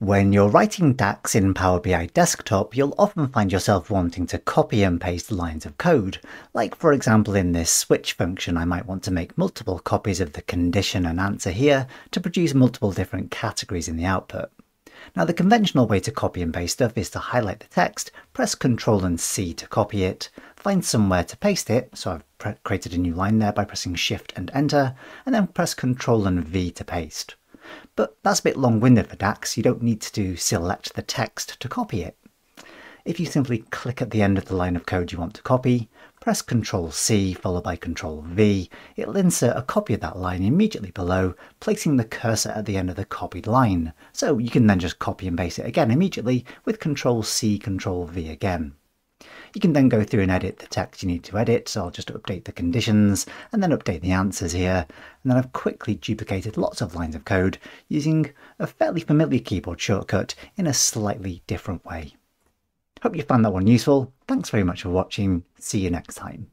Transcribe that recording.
When you're writing DAX in Power BI Desktop, you'll often find yourself wanting to copy and paste lines of code. Like for example in this switch function, I might want to make multiple copies of the condition and answer here to produce multiple different categories in the output. Now the conventional way to copy and paste stuff is to highlight the text, press Ctrl and C to copy it, find somewhere to paste it, so I've created a new line there by pressing Shift and Enter, and then press Ctrl and V to paste. But that's a bit long-winded for DAX. You don't need to select the text to copy it. If you simply click at the end of the line of code you want to copy, press Ctrl C followed by Ctrl V, it'll insert a copy of that line immediately below, placing the cursor at the end of the copied line. So you can then just copy and paste it again immediately with Ctrl C, Ctrl V again. You can then go through and edit the text you need to edit, so I'll just update the conditions and then update the answers here. And then I've quickly duplicated lots of lines of code using a fairly familiar keyboard shortcut in a slightly different way. Hope you found that one useful. Thanks very much for watching. See you next time.